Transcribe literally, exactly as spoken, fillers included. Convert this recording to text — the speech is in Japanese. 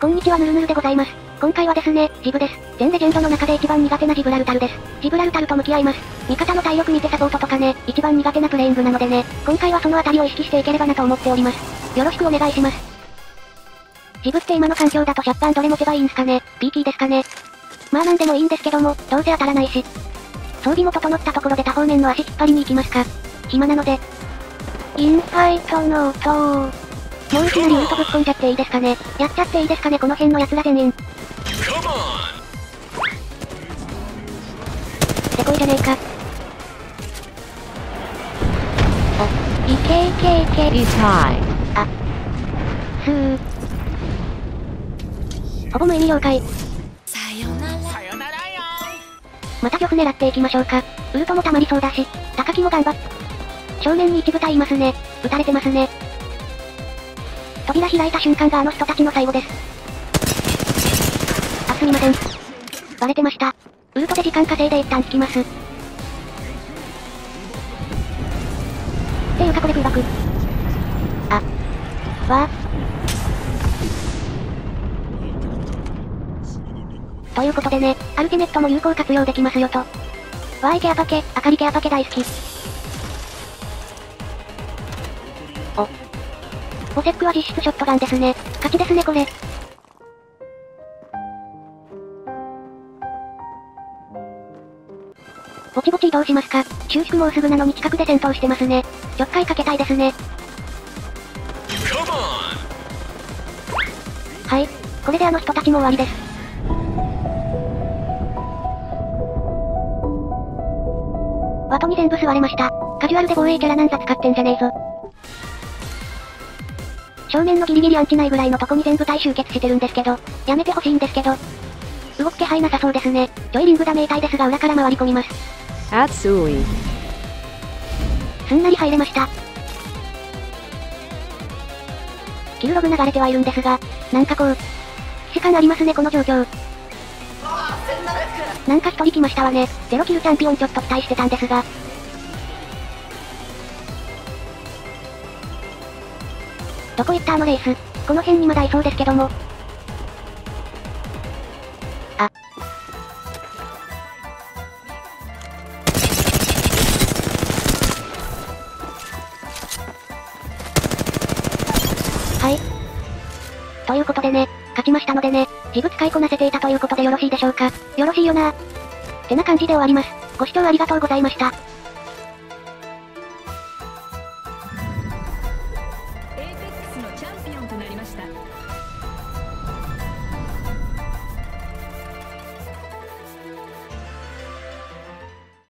こんにちは、ぬるぬるでございます。今回はですね、ジブです。全レジェンドの中で一番苦手なジブラルタルです。ジブラルタルと向き合います。味方の体力見てサポートとかね、一番苦手なプレイングなのでね、今回はそのあたりを意識していければなと思っております。よろしくお願いします。ジブって今の環境だとひゃくパーどれ持てばいいんすかね。 ピーティー ですかね。まあなんでもいいんですけども、どうせ当たらないし。装備も整ったところで多方面の足引っ張りに行きますか。暇なので。インファイトの音ー。もういきなりウルトぶっ込んじゃっていいですかね。やっちゃっていいですかね、この辺の奴ら全員。せこいじゃねえか。お、いけいけいけいたい。あ、すー。ほぼ無意味了解。また漁夫狙っていきましょうか。ウルトも溜まりそうだし、高木も頑張っ。正面に一部隊いますね。撃たれてますね。扉開いた瞬間があの人たちの最後です。あ、すみません。バレてました。ウルトで時間稼いで一旦引きます。っていうかこれ空爆。あ。わ。ということでね、アルティメットも有効活用できますよと。わーい、ケアパケ、あかりケアパケ大好き。お。ボセックは実質ショットガンですね。勝ちですねこれ。ぼちぼち移動しますか。収縮もうすぐなのに近くで戦闘してますね。ちょっかいかけたいですね。はい、これであの人たちも終わりです。ワトに全部吸われました。カジュアルで防衛キャラなんざ使ってんじゃねえぞ。正面のギリギリアンチ内ぐらいのとこに全部隊集結してるんですけど、やめてほしいんですけど。動く気配なさそうですね。ちょいリングダメー隊ですが裏から回り込みます。熱い。すんなり入れました。キルログ流れてはいるんですが、なんかこう、既視感ありますねこの状況。なんか一人来ましたわね。ゼロキルチャンピオンちょっと期待してたんですが。どこ行ったあのレース。この辺にまだいそうですけども。あ。はい。ということでね、勝ちましたのでね。ジブ使いこなせていたということでよろしいでしょうか。よろしいよなー。てな感じで終わります。ご視聴ありがとうございました。